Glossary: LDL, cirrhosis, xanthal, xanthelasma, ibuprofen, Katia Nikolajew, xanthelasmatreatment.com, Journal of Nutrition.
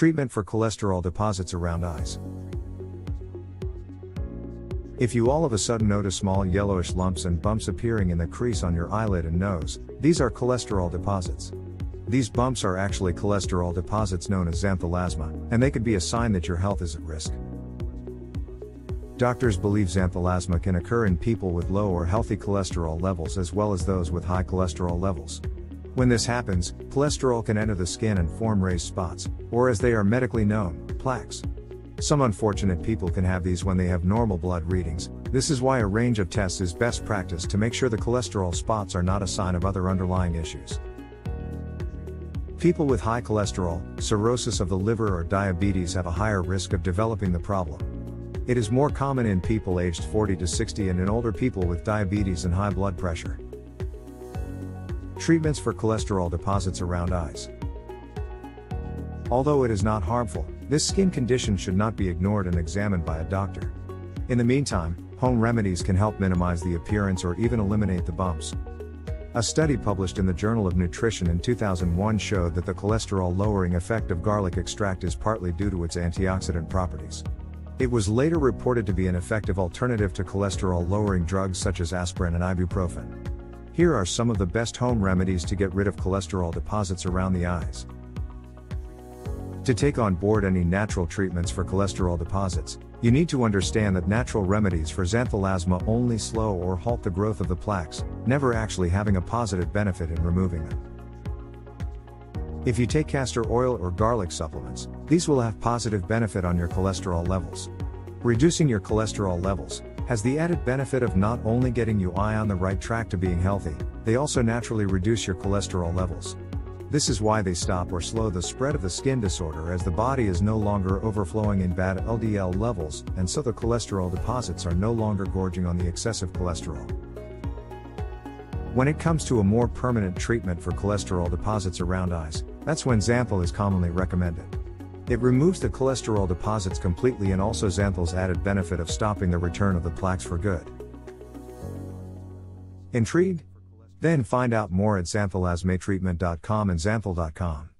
Treatment for cholesterol deposits around eyes. If you all of a sudden notice small yellowish lumps and bumps appearing in the crease on your eyelid and nose, these are cholesterol deposits. These bumps are actually cholesterol deposits known as xanthelasma, and they could be a sign that your health is at risk. Doctors believe xanthelasma can occur in people with low or healthy cholesterol levels as well as those with high cholesterol levels. When this happens, cholesterol can enter the skin and form raised spots, or as they are medically known, plaques. Some unfortunate people can have these when they have normal blood readings. This is why a range of tests is best practice to make sure the cholesterol spots are not a sign of other underlying issues. People with high cholesterol, cirrhosis of the liver or diabetes have a higher risk of developing the problem. It is more common in people aged 40 to 60 and in older people with diabetes and high blood pressure. Treatments for cholesterol deposits around eyes. Although it is not harmful, this skin condition should not be ignored and examined by a doctor. In the meantime, home remedies can help minimize the appearance or even eliminate the bumps. A study published in the Journal of Nutrition in 2001 showed that the cholesterol-lowering effect of garlic extract is partly due to its antioxidant properties. It was later reported to be an effective alternative to cholesterol-lowering drugs such as aspirin and ibuprofen. Here are some of the best home remedies to get rid of cholesterol deposits around the eyes. To take on board any natural treatments for cholesterol deposits, you need to understand that natural remedies for xanthelasma only slow or halt the growth of the plaques, never actually having a positive benefit in removing them. If you take castor oil or garlic supplements, these will have positive benefit on your cholesterol levels. Reducing your cholesterol levels has the added benefit of not only getting you on the right track to being healthy, they also naturally reduce your cholesterol levels. This is why they stop or slow the spread of the skin disorder, as the body is no longer overflowing in bad LDL levels, and so the cholesterol deposits are no longer gorging on the excessive cholesterol. When it comes to a more permanent treatment for cholesterol deposits around eyes, that's when xanthal is commonly recommended. It removes the cholesterol deposits completely and also xanthal's added benefit of stopping the return of the plaques for good. Intrigued? Then find out more at xanthelasmatreatment.com and xanthal.com.